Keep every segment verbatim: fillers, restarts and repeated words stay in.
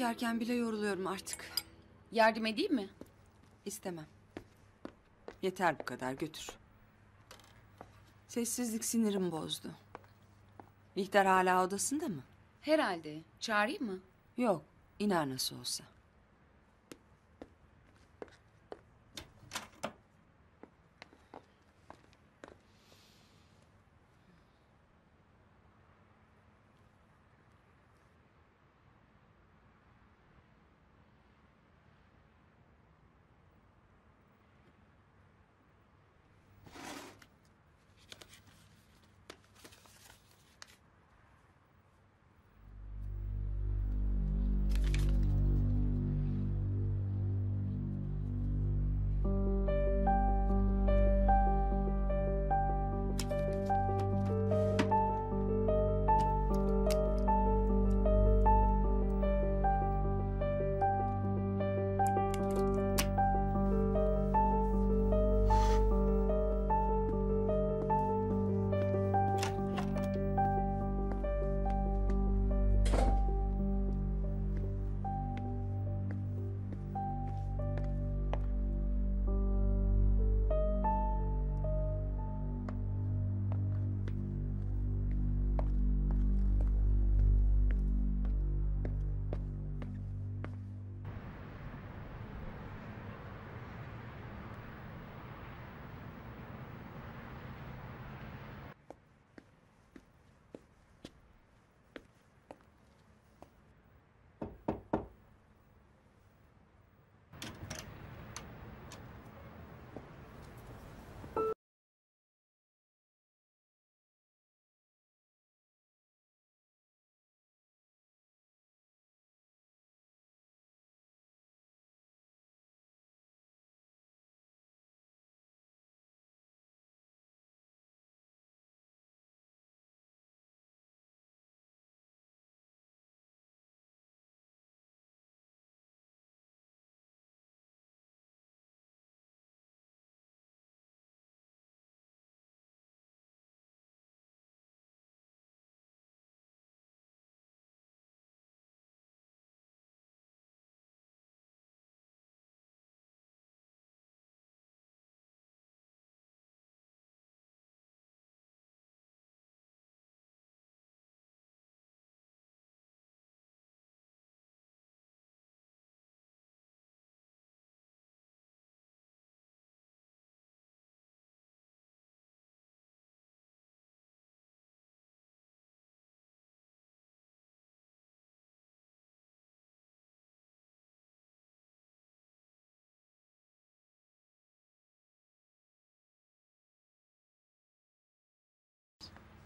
yemek yerken bile yoruluyorum artık. Yardım edeyim mi? İstemem. Yeter bu kadar, götür. Sessizlik sinirim bozdu. Bihter hala odasında mı? Herhalde. Çağırayım mı? Yok, iner nasıl olsa.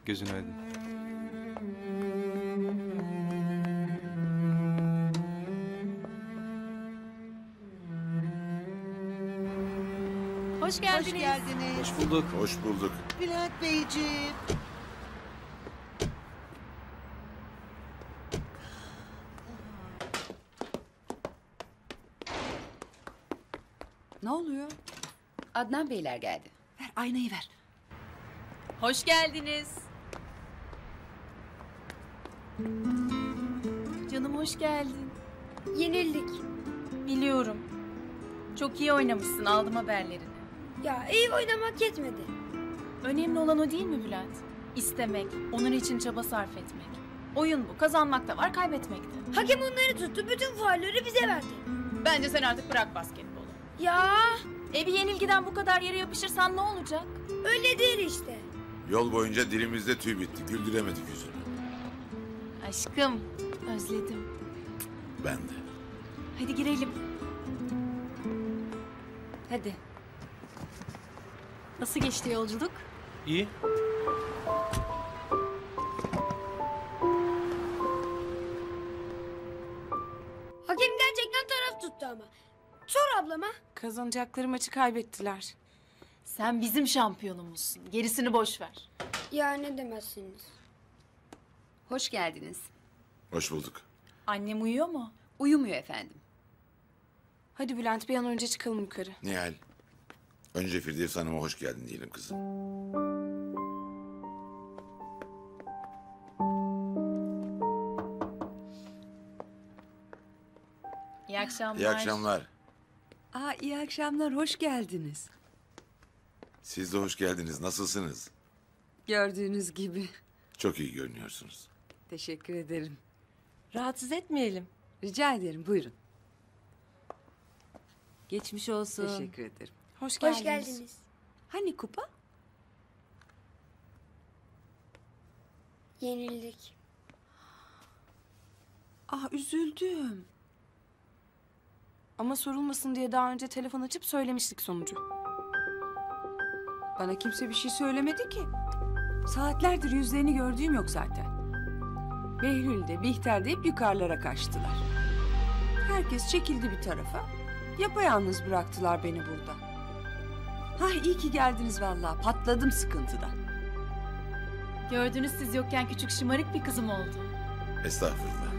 Gözünü aydın. Hoş geldiniz. Hoş geldiniz. Hoş bulduk. Hoş bulduk. Bülent Beyciğim. Ne oluyor? Adnan Beyler geldi. Ver aynayı ver. Hoş geldiniz. Canım hoş geldin. Yenildik. Biliyorum. Çok iyi oynamışsın, aldım haberlerini. Ya iyi oynamak yetmedi. Önemli olan o değil mi Bülent? İstemek, onun için çaba sarf etmek. Oyun bu, kazanmak da var, kaybetmek de. Hakim onları tuttu, bütün fuarları bize verdi. Bence sen artık bırak basketbolu. Ya! E bir yenilgiden bu kadar yere yapışırsan ne olacak? Öyle değil işte. Yol boyunca dilimizde tüy bitti, güldüremedik yüzünü. Aşkım, özledim. Ben de. Hadi girelim. Hadi. Nasıl geçti yolculuk? İyi. Hakim gerçekten taraf tuttu ama. Sor ablama. Kazanacakları maçı kaybettiler. Sen bizim şampiyonumuzsun. Gerisini boş ver. Ya ne demezsiniz. Hoş geldiniz. Hoş bulduk. Annem uyuyor mu? Uyumuyor efendim. Hadi Bülent bir an önce çıkalım yukarı. Nihal, önce Firdevs Hanım'a hoş geldin diyelim kızım. İyi akşamlar. İyi akşamlar. Aa, iyi akşamlar, hoş geldiniz. Siz de hoş geldiniz, nasılsınız? Gördüğünüz gibi. Çok iyi görünüyorsunuz. Teşekkür ederim. Rahatsız etmeyelim. Rica ederim, buyurun. Geçmiş olsun. Teşekkür ederim. Hoş geldiniz. Hoş geldiniz. Hani kupa? Yenildik. Ah, üzüldüm. Ama sorulmasın diye daha önce telefon açıp söylemiştik sonucu. Bana kimse bir şey söylemedi ki. Saatlerdir yüzlerini gördüğüm yok zaten. Behlül de Bihter de hep yukarılara kaçtılar. Herkes çekildi bir tarafa. Yapayalnız bıraktılar beni burada. Hah, iyi ki geldiniz vallahi. Patladım sıkıntıdan. Gördünüz siz yokken küçük şımarık bir kızım oldu. Estağfurullah.